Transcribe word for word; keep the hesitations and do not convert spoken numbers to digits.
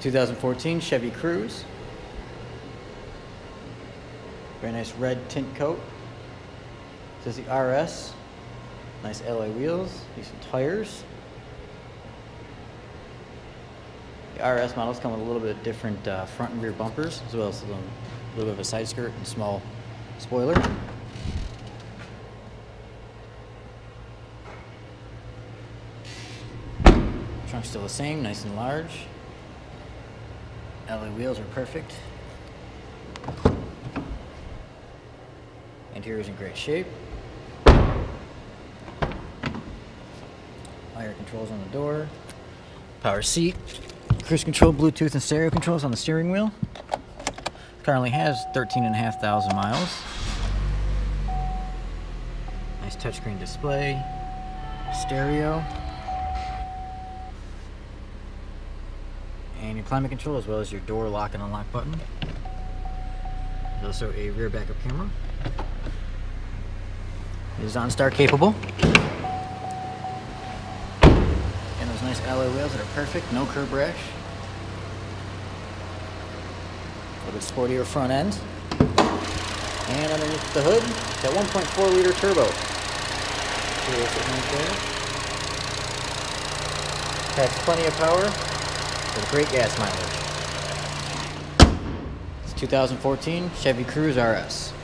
two thousand fourteen Chevy Cruze. Very nice red tint coat. This is the R S. Nice alloy wheels, decent tires. The R S models come with a little bit of different uh, front and rear bumpers, as well as a little, a little bit of a side skirt and small spoiler. Trunk's still the same, nice and large. Alloy wheels are perfect. Interior's in great shape. All your controls on the door, power seat, cruise control, Bluetooth, and stereo controls on the steering wheel. The car only has thirteen and a half thousand miles. Nice touchscreen display, stereo, and your climate control, as well as your door lock and unlock button. There's also a rear backup camera. It is OnStar capable. And those nice alloy wheels that are perfect, no curb rash. A little bit sportier front end. And underneath the hood, that one point four liter turbo. Packs plenty of power with great gas mileage. It's twenty fourteen Chevy Cruze R S.